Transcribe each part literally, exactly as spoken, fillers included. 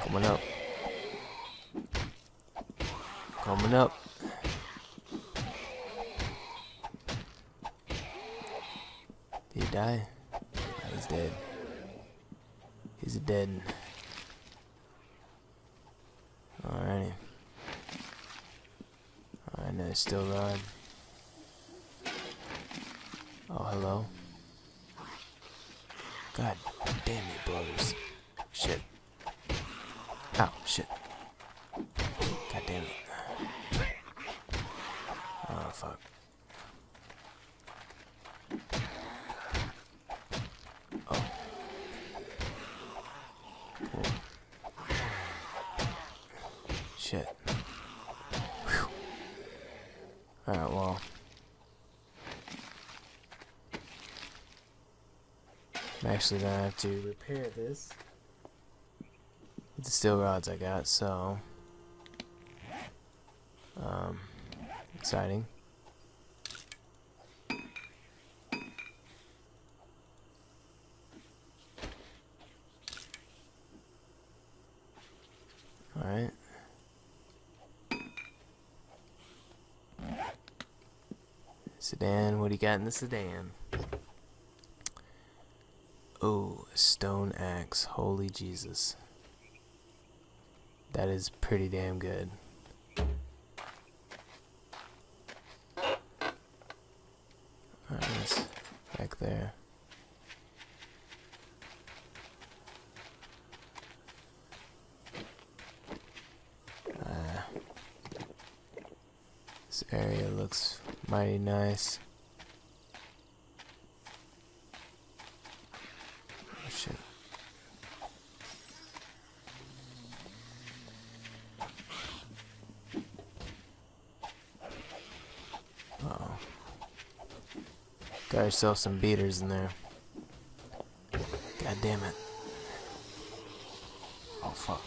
Coming up. Coming up. Did he die? No, he's dead. He's dead. Alrighty. Alright, no, it's still Rod. Oh, hello. God damn you, brothers. Shit. Ow, shit. God damn it. Oh, fuck. Oh. Cool. Shit. Whew. Alright, well. I'm actually gonna have to repair this with the steel rods I got, so um exciting. Alright. Sedan, what do you got in the sedan? Oh, a stone axe. Holy Jesus. That is pretty damn good. Alright, that's back there. Uh, this area looks mighty nice. Got yourself some beaters in there. God damn it. Oh fuck.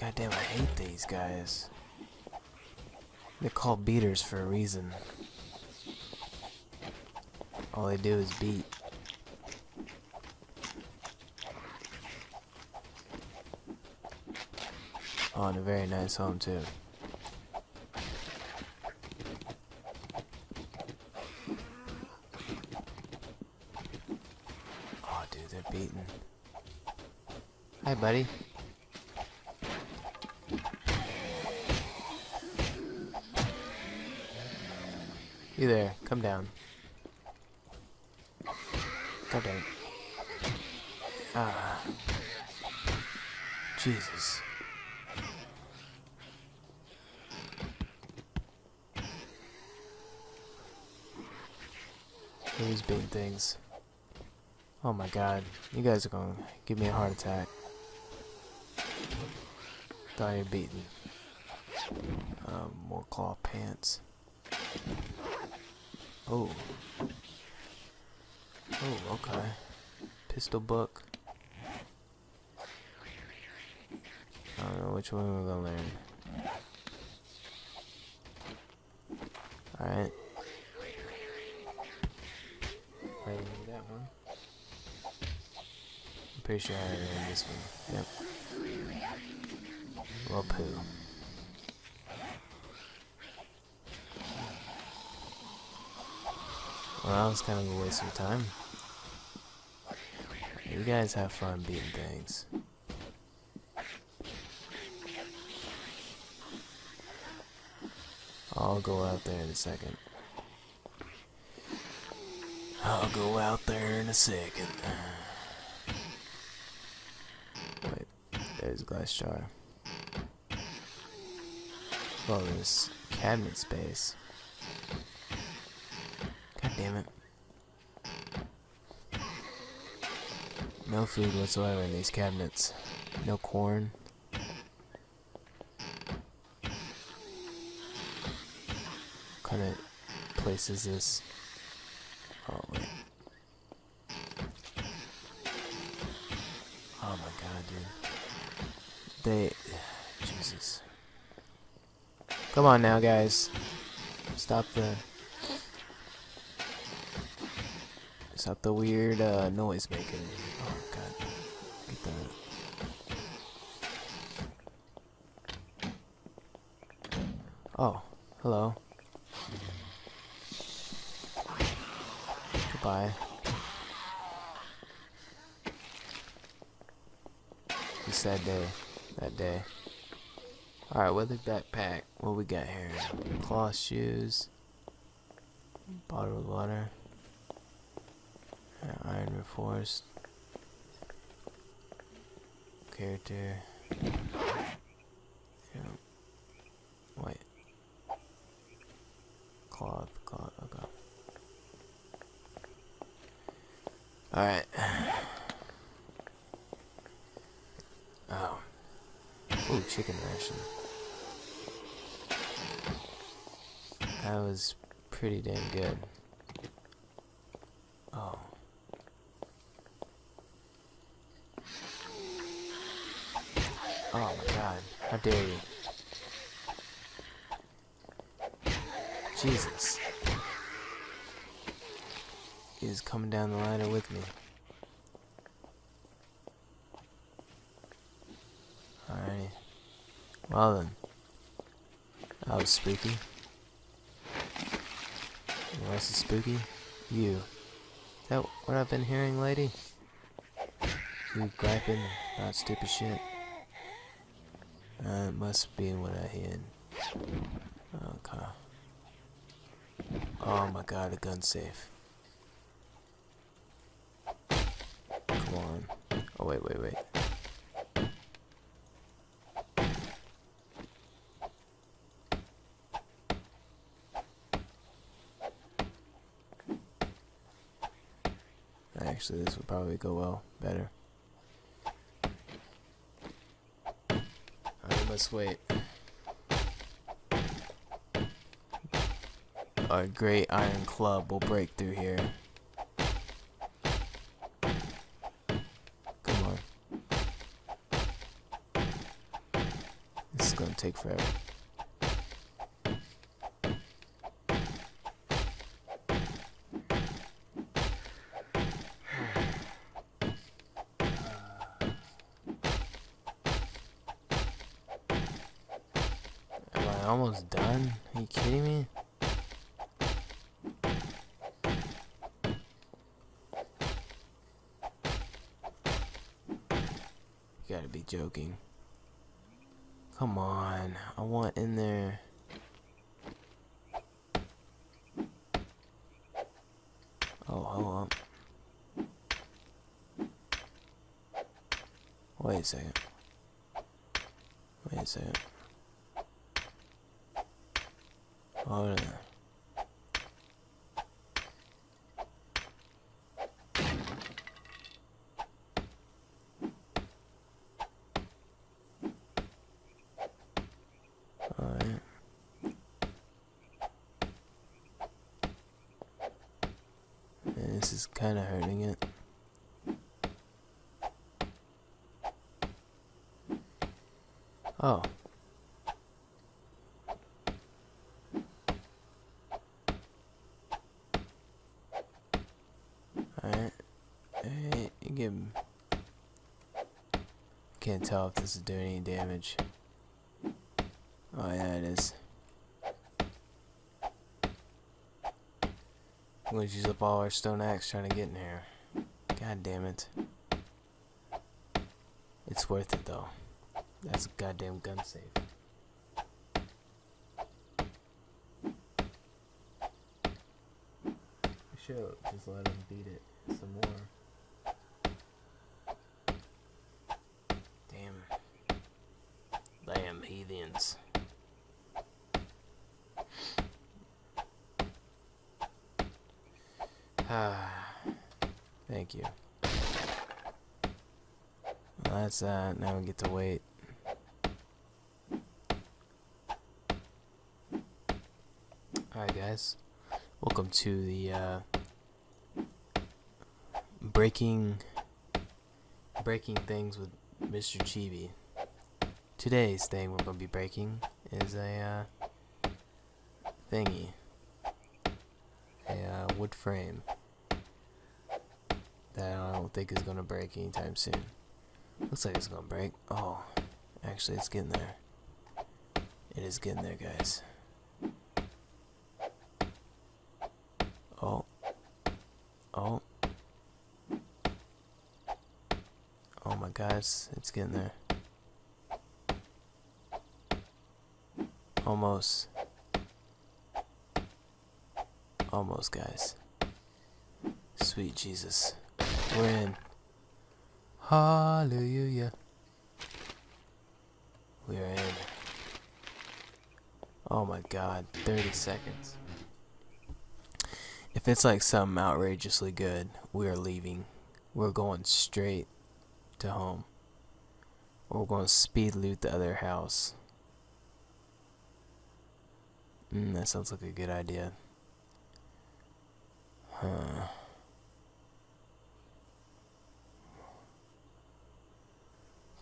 God damn, I hate these guys. They're called beaters for a reason. All they do is beat. Oh, and a very nice home too. Beaten. Hi, buddy. You there? Come down. Come down. Ah, Jesus. Who's beating things? Oh my god, you guys are gonna give me a heart attack. Thought you're beaten. Um, more claw pants. Oh. Oh, okay. Pistol book. I don't know which one we're gonna learn. Alright. Wait, that one. Pretty sure I had it in this one. Yep. Well, poo. Well, I was kind of a waste of time. You guys have fun beating things. I'll go out there in a second. I'll go out there in a second. There's a glass jar. Well, there's cabinet space. God damn it. No food whatsoever in these cabinets. No corn. What kind of place is this? Oh, wait. Oh my god, dude. They, Jesus. Come on now, guys. Stop the, stop the weird uh, noise making. Oh God, get that. Oh, hello. Goodbye. It's that day. That day. Alright, weathered backpack. What we got here? Cloth shoes. Bottled water. Uh, iron reinforced. Character. Yeah. Wait. Cloth, cloth, okay. Alright. Oh. Ooh, chicken ration. That was pretty damn good. Oh. Oh my god, how dare you. Jesus. He is coming down the ladder with me. Alrighty. Well then. That was spooky. This is spooky. You. Is that what I've been hearing, lady? You griping about stupid shit. Uh, it must be what I heard. Okay. Oh my god, a gun safe. Come on. Oh, wait, wait, wait. Actually, this would probably go well, better. Let's wait. Our great iron club will break through here. Come on. This is gonna take forever. Almost done? Are you kidding me? You gotta be joking. Come on, I want in there. Oh, hold up. Wait a second. Wait a second. Hold on. Alright. This is kind of hurting it. Oh. Can't tell if this is doing any damage. Oh yeah, it is. I'm gonna use up all our stone axe trying to get in here. God damn it. It's worth it though. That's a goddamn gun safe. I should just let him beat it some more. Heathens. Ah, thank you. Well, that's that. Now we get to wait. Alright, guys. Welcome to the uh, breaking breaking things with Mister Chibi. Today's thing we're going to be breaking is a uh, thingy, a uh, wood frame that I don't think is going to break anytime soon. Looks like it's going to break. Oh, actually it's getting there. It is getting there, guys. Oh. Oh. Oh my guys, it's getting there. Almost. Almost, guys. Sweet Jesus. We're in. Hallelujah. We're in. Oh my god, thirty seconds. If it's like something outrageously good, we're leaving. We're going straight to home. Or we're going to speed loot the other house. Mm, that sounds like a good idea. Huh.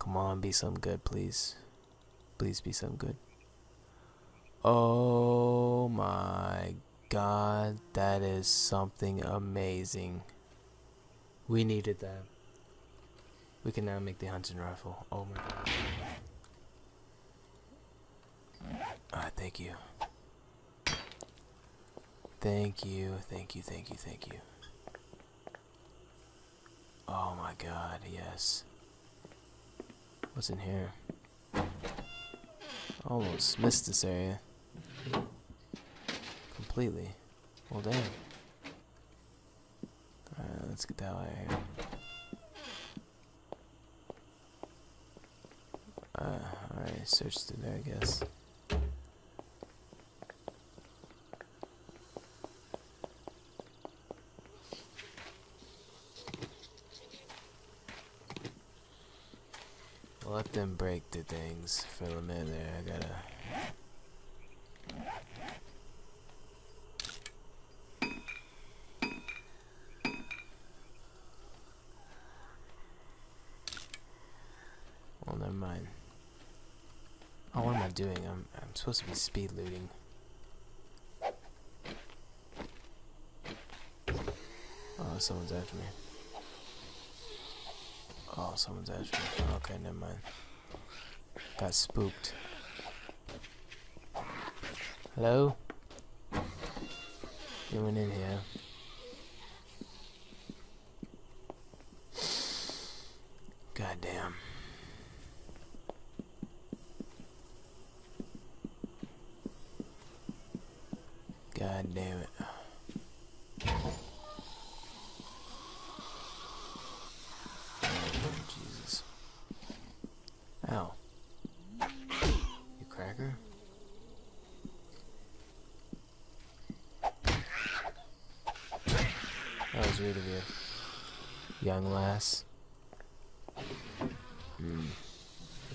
Come on, be something good, please. Please be something good. Oh my god, that is something amazing. We needed that. We can now make the hunting rifle. Oh my god. Alright, thank you. Thank you, thank you, thank you, thank you. Oh my god, yes. What's in here? Almost missed this area. Completely. Well, damn. Alright, let's get that out of here. Uh, Alright, search through there, I guess. Let them break the things for a minute there. I gotta. Well, never mind. Oh, what am I doing? I'm I'm supposed to be speed looting. Oh, someone's after me. Oh, someone's after me. Okay, never mind. Got spooked. Hello? You went in here. Goddamn. God damn it. Rid of you, young lass. Mm.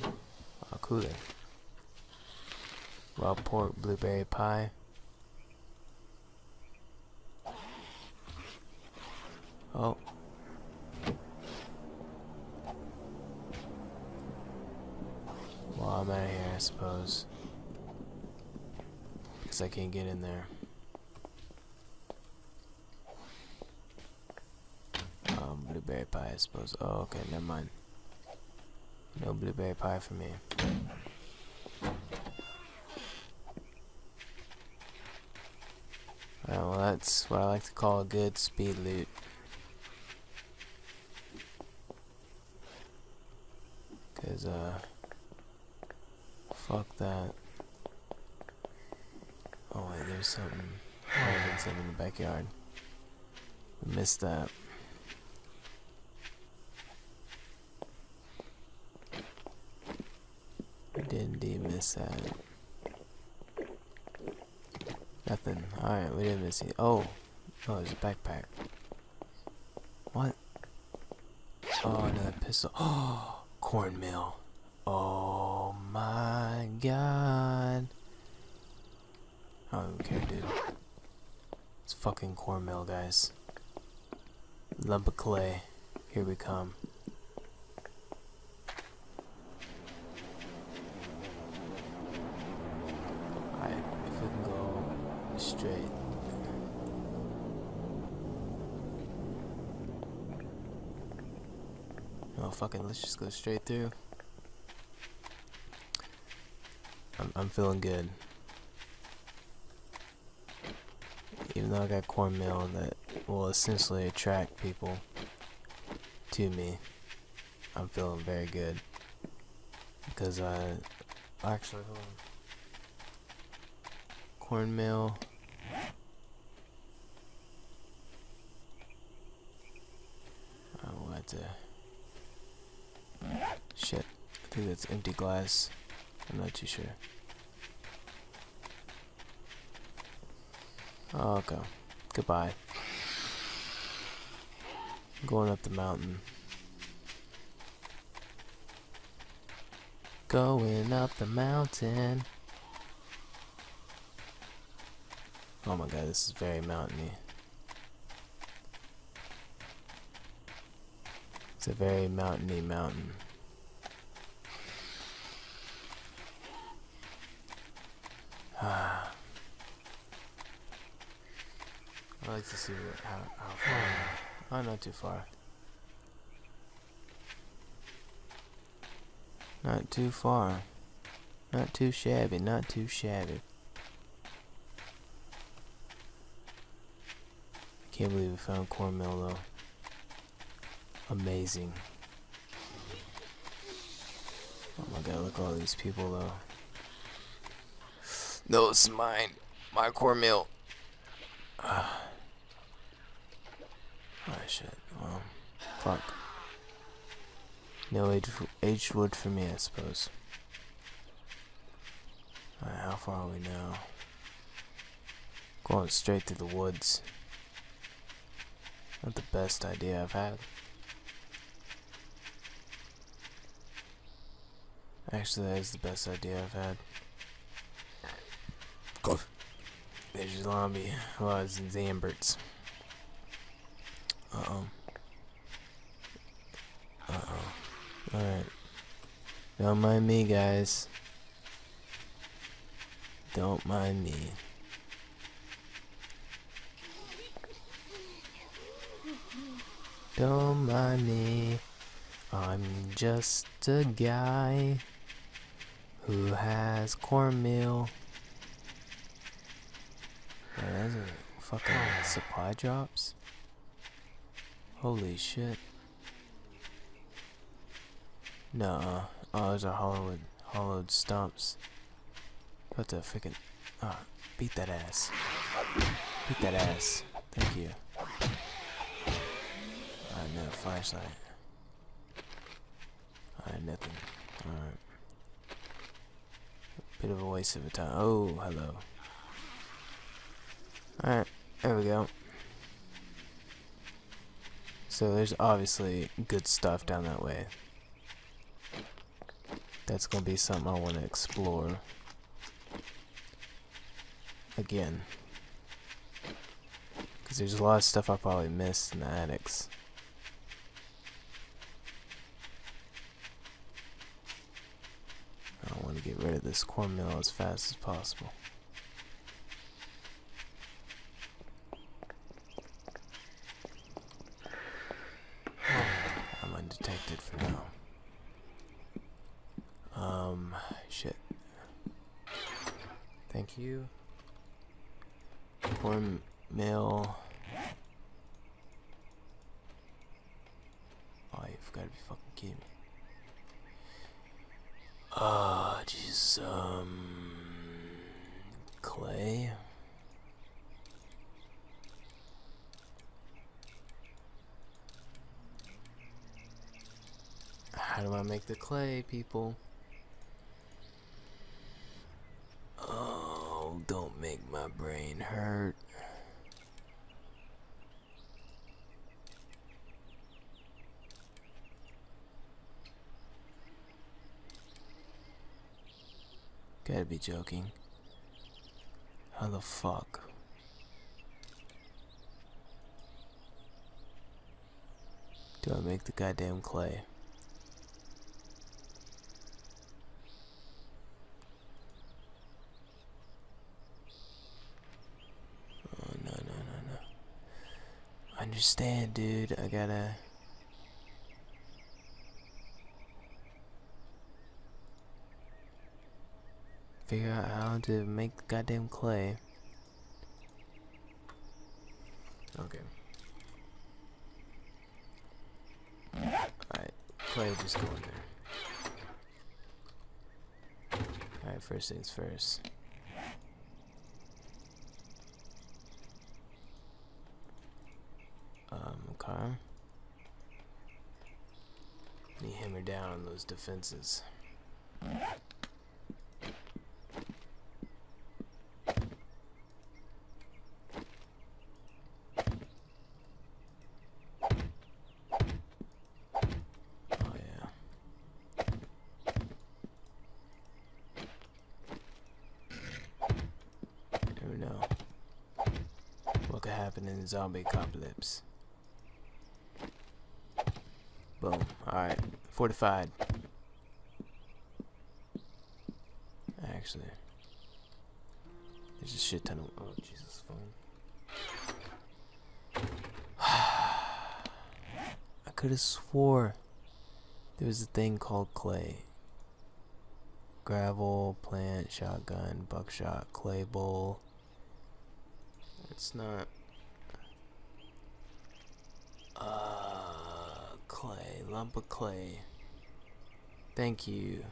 Oh, cooler. Raw pork, blueberry pie. Oh. Well, I'm out of here, I suppose. Because I can't get in there. Blueberry pie, I suppose. Oh, okay, never mind. No blueberry pie for me. Alright, well, that's what I like to call a good speed loot. Because, uh, fuck that. Oh, wait, there's something. Oh, there's something in the backyard. We missed that. Indeed, miss that. Nothing. Alright, we didn't miss it. Oh! Oh, there's a backpack. What? Oh, another pistol. Oh! Cornmeal. Oh my god. I don't even care, dude. It's fucking cornmeal, guys. Lump of clay. Here we come. Oh fucking, let's just go straight through. I'm, I'm feeling good. even though I got cornmeal that will essentially attract people to me. I'm feeling very good because I actually hold on. Cornmeal. I want to. Shit, I think that's empty glass. I'm not too sure. Oh, okay. Goodbye. I'm going up the mountain. Going up the mountain. Oh my god, this is very mountainy. It's a very mountainy mountain. Ah. I like to see what, how, how far. Oh, not too far. Not too far. Not too shabby, not too shabby. Can't believe we found cornmeal though. Amazing. Oh my god, look at all these people though. No, it's mine. My cornmeal. Uh. Oh shit. Well, fuck. No age, aged wood for me, I suppose. Alright, how far are we now? Going straight through the woods. Not the best idea I've had. Actually, that is the best idea I've had. God. There's your zombie. Well, it's in Zamberts. Uh-oh. Uh-oh. Alright. Don't mind me, guys. Don't mind me. Don't mind me. I'm just a guy who has cornmeal. Man, those are fucking supply drops. Holy shit. Nuh-uh. Oh, those are hollowed, hollowed stumps. What the frickin'. Oh, beat that ass. Beat that ass. Thank you. I have no flashlight. I have nothing. Alright. Bit of a waste of a time. Oh, hello. Alright, there we go. So there's obviously good stuff down that way. That's gonna be something I wanna explore. Again. Because there's a lot of stuff I probably missed in the attics. I wanna get rid of this cornmeal as fast as possible. For now. Um, shit. Thank you. Cornmeal. Oh, you've got to be fucking kidding me. Ah, uh, jeez. Um, clay. How do I make the clay, people? Oh, don't make my brain hurt. Gotta be joking. How the fuck? Do I make the goddamn clay? Understand, dude, I gotta figure out how to make the goddamn clay. Okay. Alright, probably just go in there. Alright, first things first. Um, car. Need to hammer down on those defenses. In zombie apocalypse. Boom. Alright. Fortified. Actually. There's a shit ton of. Oh, Jesus. Phone. I could have swore there was a thing called clay. Gravel, plant, shotgun, buckshot, clay bowl. It's not. Uh, clay, lump of clay. Thank you.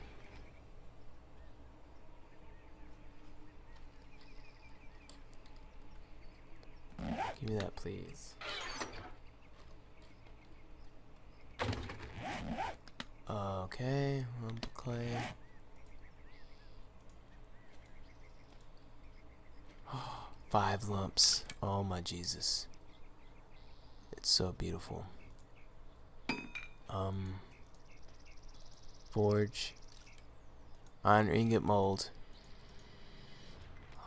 Give me that, please. Okay, lump of clay. Five lumps. Oh my Jesus. It's so beautiful. Um, forge, iron ingot mold.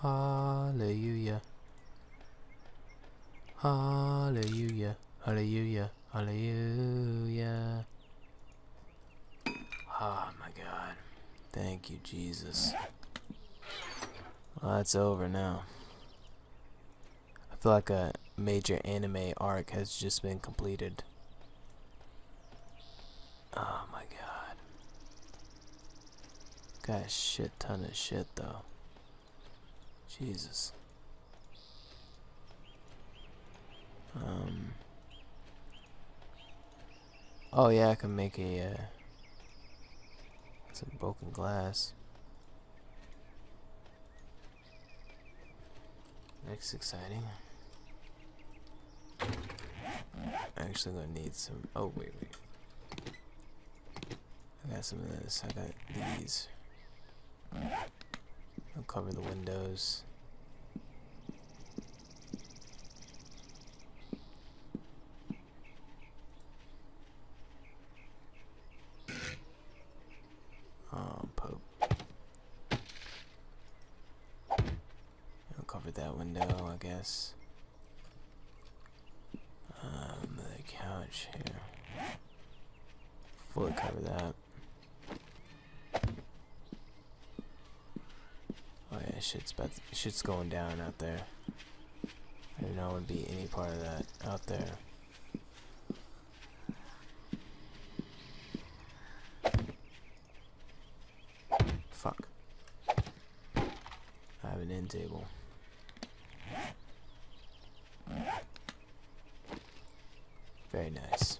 Hallelujah. Hallelujah. Hallelujah. Hallelujah. Oh my God. Thank you, Jesus. Well, that's over now. I feel like a major anime arc has just been completed. Oh my God. Got a shit ton of shit though. Jesus. Um. Oh yeah, I can make a uh, some broken glass. That's exciting. I'm actually gonna need some. Oh wait, wait. I got some of this. I got these. I'll cover the windows. Oh, Pope. I'll cover that window, I guess. Um, the couch here. Fully cover that. Oh yeah, shit's about to, shit's going down out there. I don't know would be any part of that out there. Fuck. I have an end table. Very nice.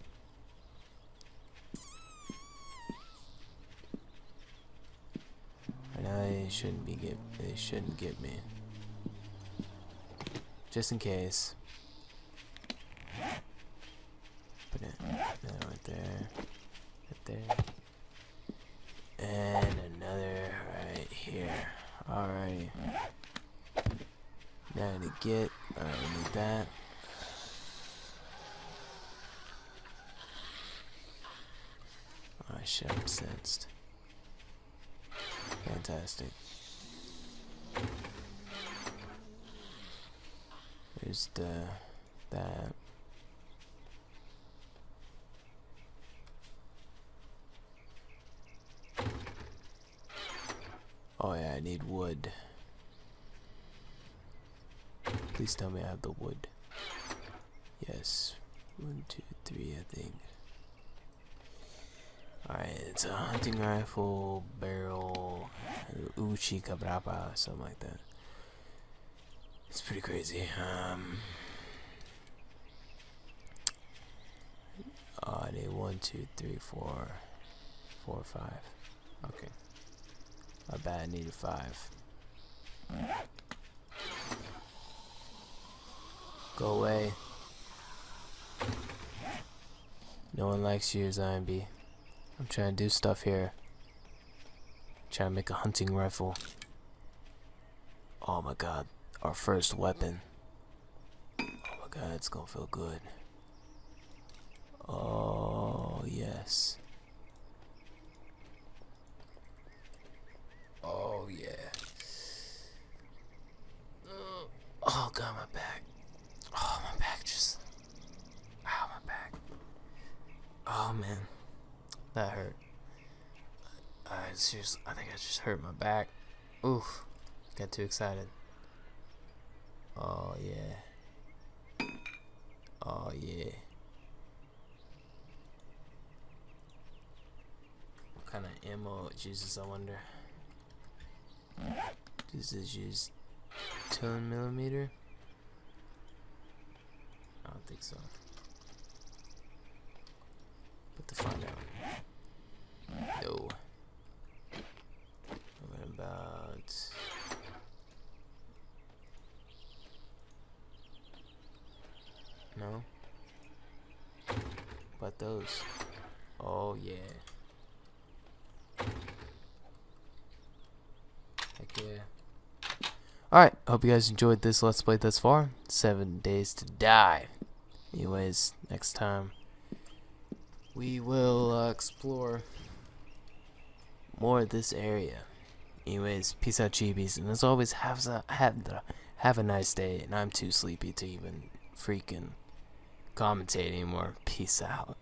And I shouldn't be get they shouldn't get me. Just in case. Put it right there. Right there. And another right here. Alrighty. Now to get alright, I need that. Shit, I'm sensed. Fantastic. There's the that. Oh yeah, I need wood. Please tell me I have the wood. Yes. One, two, three, I think. Alright, it's a hunting rifle, barrel, uchi kabrapa, something like that. It's pretty crazy. Um, I need one, two, three, four, four, five. Okay. My bad, I needed five. Go away. No one likes you, Zombie. I'm trying to do stuff here. I'm trying to make a hunting rifle. Oh my god, our first weapon. Oh my god, it's gonna feel good. Oh, yes. Oh, yeah. Oh, God, my back. Oh, my back just... Ow, my back. Oh, man. That hurt. I, I seriously, I think I just hurt my back. Oof. Got too excited. Oh, yeah. Oh, yeah. What kind of ammo it uses, I wonder? This is just ten millimeter? I don't think so. But to find out. No. What about... No? What about those? Oh yeah. Heck yeah. Alright, hope you guys enjoyed this Let's Play thus far. Seven Days to Die. Anyways, next time we will uh, explore more of this area. Anyways, peace out, Chibis, and as always, have a, have, the, have a nice day, and I'm too sleepy to even freaking commentate anymore. Peace out.